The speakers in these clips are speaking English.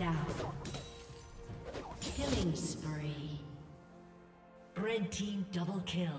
down. Killing spree. Red team double kill.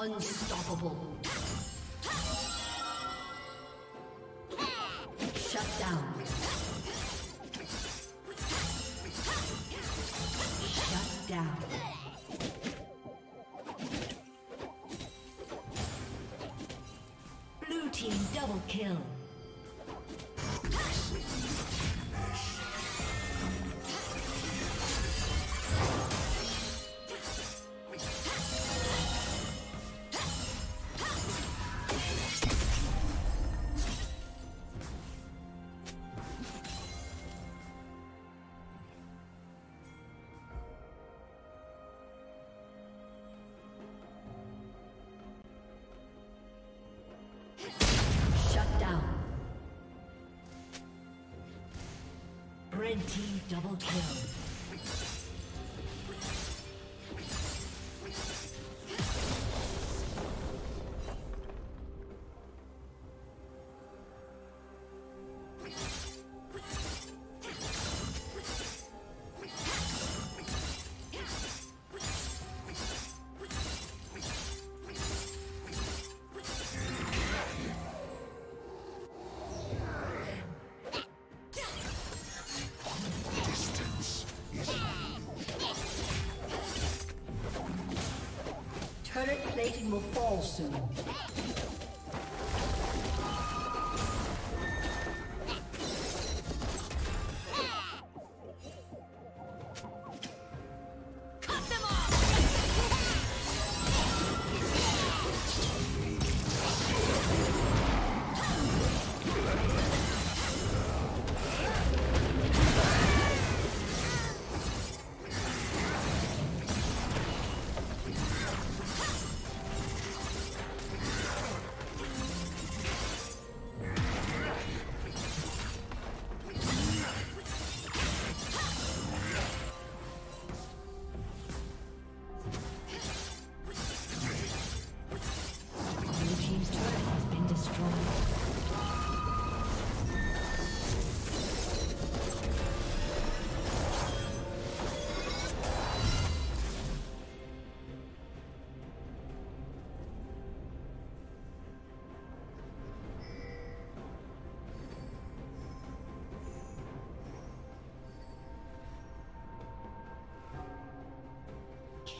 Unstoppable. Shut down. Shut down. Blue team double kill. Red team double kill. Current plating will fall soon.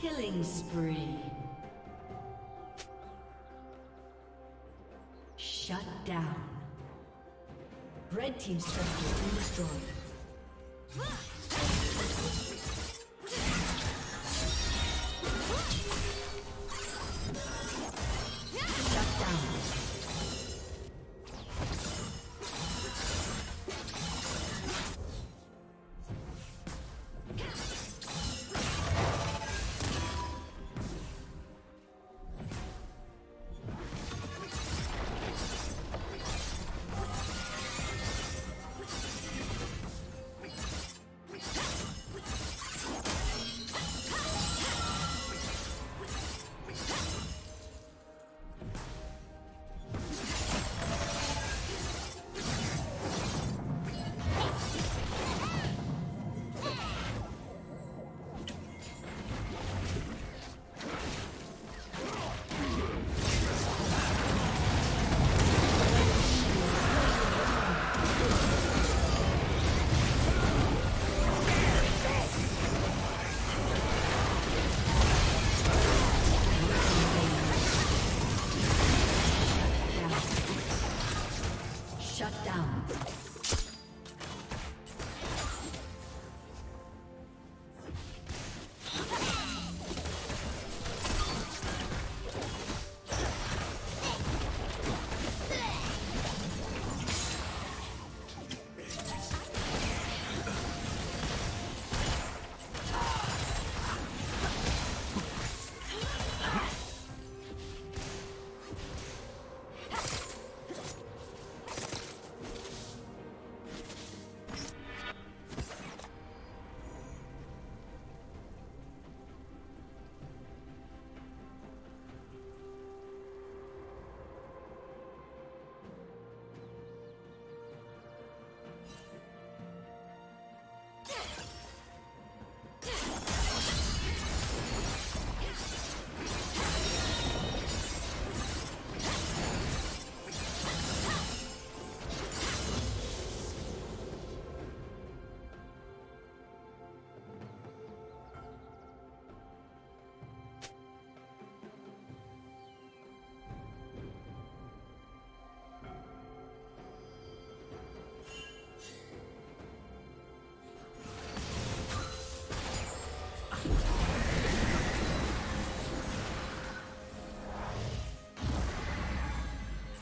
Killing spree. Shut down. Red team's structure has been destroyed. Shut down.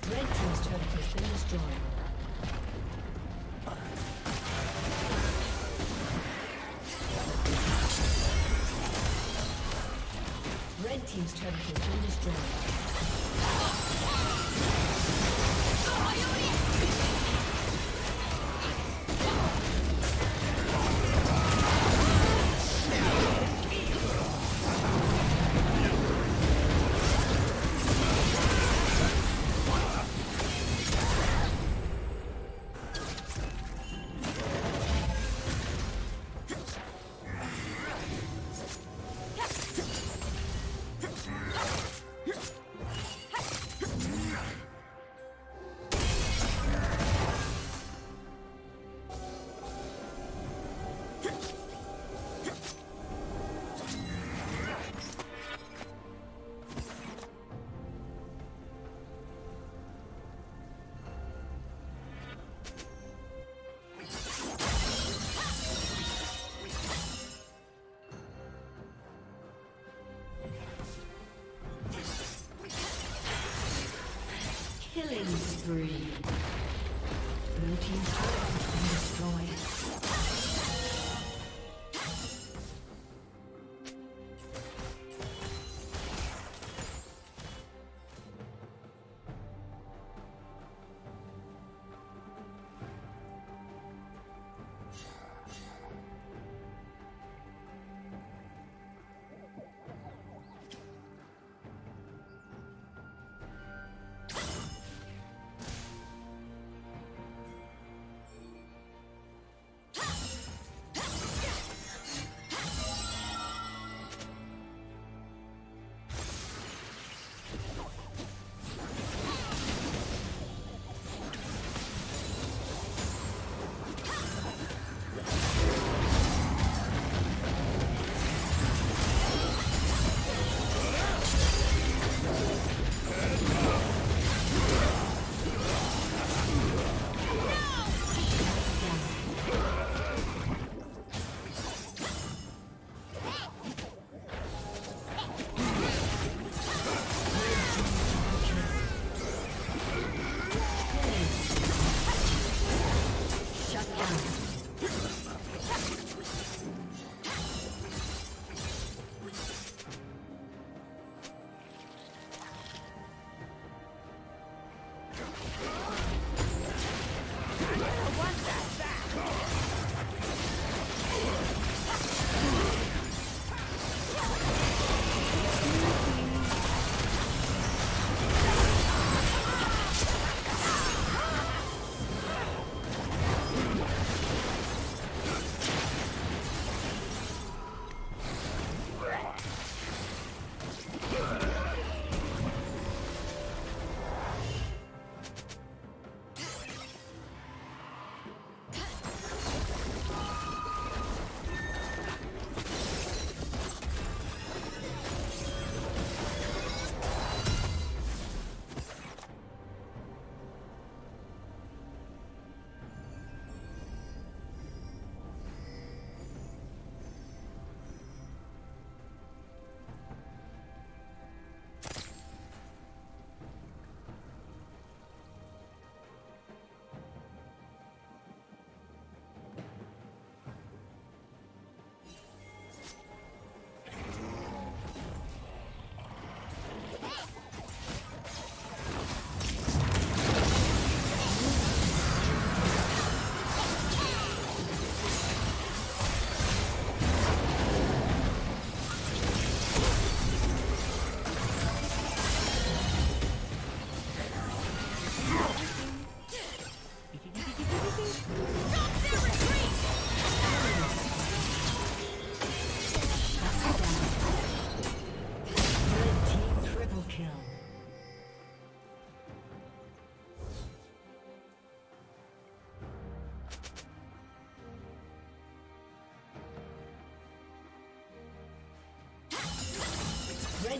Red team's turret has been destroyed.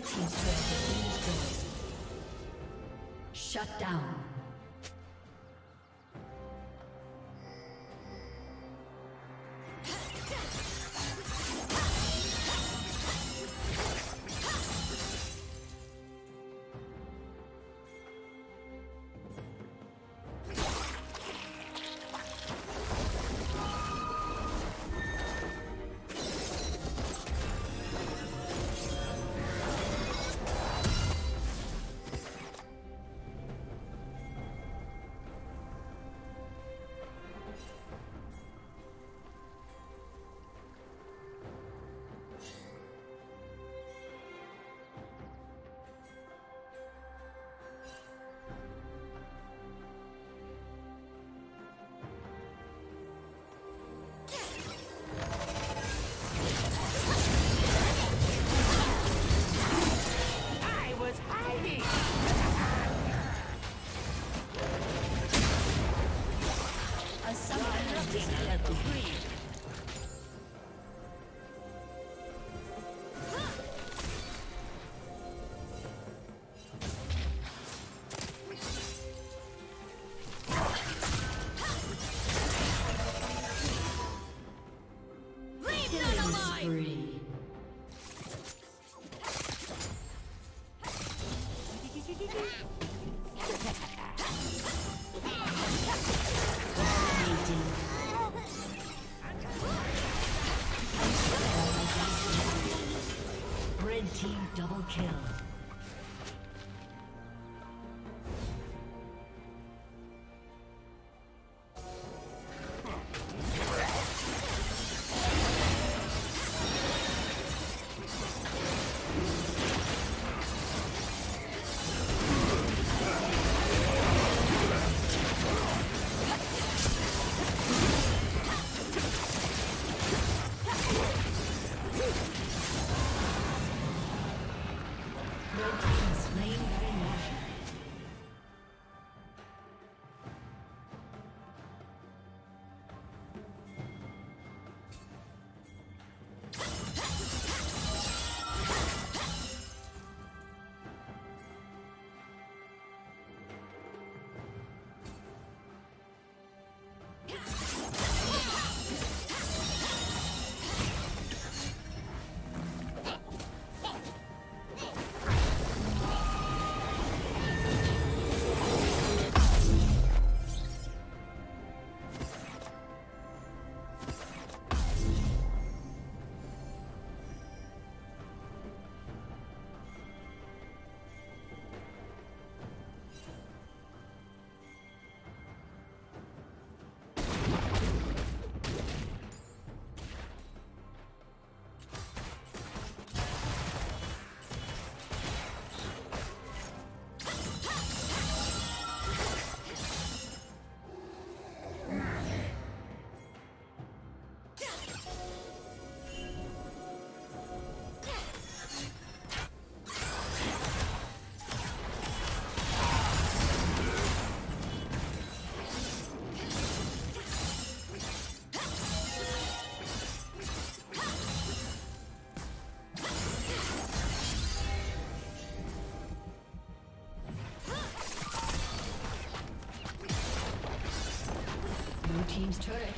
team's turret has been destroyed. Shut down. Double kill. Blue team's turret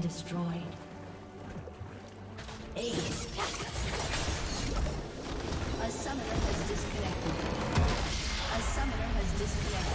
Destroyed. Ace. A summoner has disconnected. A summoner has disconnected.